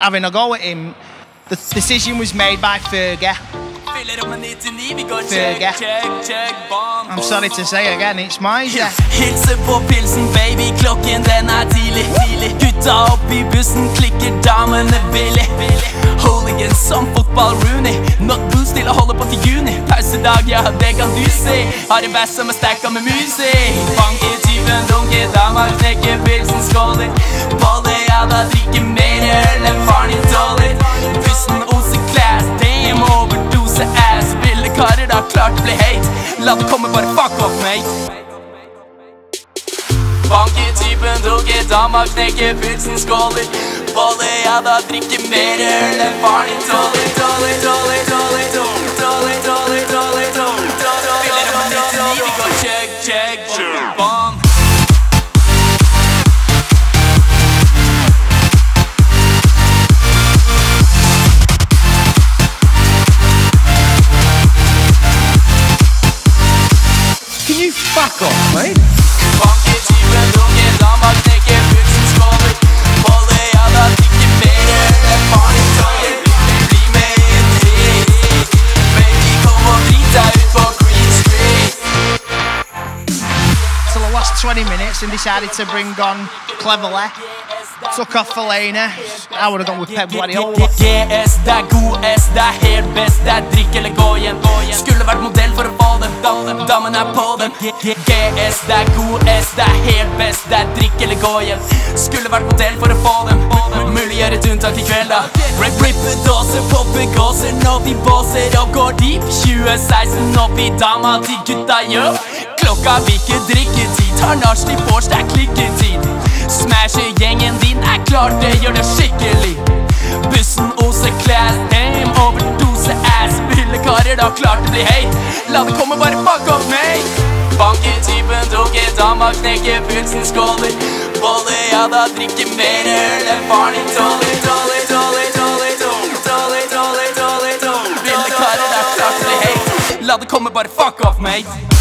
Having a go at him, the decision was made by Fergie. Fergie. I'm sorry to say again, it's mine. Hilse på pilsen, baby, klokken den tidlig. Gutta opp I bussen, klikker damene villig. Hooligan som fotball Rooney. Not boost til å holde på til juni. Pausedag, ja, det kan du se. Har en bass som stacka med musikk. Banke tyven, dunke damer, knekker pilsen, skåler. Både ja, da drikker mer øl enn faren din tåler. Pussen oser class, damn, overdose ass. Ville karer da klart ble hate. La det komme, bare fuck off, mate. Banker typen, drukker damer, knekker pilsen, skåler. Bolle, ja da drikker mer øl enn faren din tåler. Ville det med 99, vi går kjøk, kjøk, kjøk. Can you fuck off, mate? Banker typen, drukker damer, knekker pilsen, skåler. Bolle, ja da drikker mer øl enn faren din tåler. Bli med en til, baby, kom og drit deg ut på Green Street. So the last 20 minutes and decided to bring on Cleverly. Took off for Lena. I would have gone with Pep Guardiola. GS, det god S, det helt best. Det drikk eller gå igjen. Skulle vært modell for å få den. Dammen på den. GS, det god S, det helt best. Det drikk eller gå igjen. Skulle vært modell for å få den. Mulig gjør et unntak I kveld da. Ripper dåser, popper gåser. Når de båser opp går deep. 2016 opp I dama til gutta gjør. Klokka virker drikketid. Tar nars til vårs, det klikketid. Smasher gjengen din klart, det gjør det skikkelig. Bussen oser class, damn, overdose ass. Ville karer da klart det blir hate. La det komme, bare fuck off, mate. Banker typen, drukker damer, knekker pilsen, skåler. Bolle, ja da drikker mer øl enn faren din tåler. Ville karer da klart det blir hate. La det komme, bare fuck off, mate.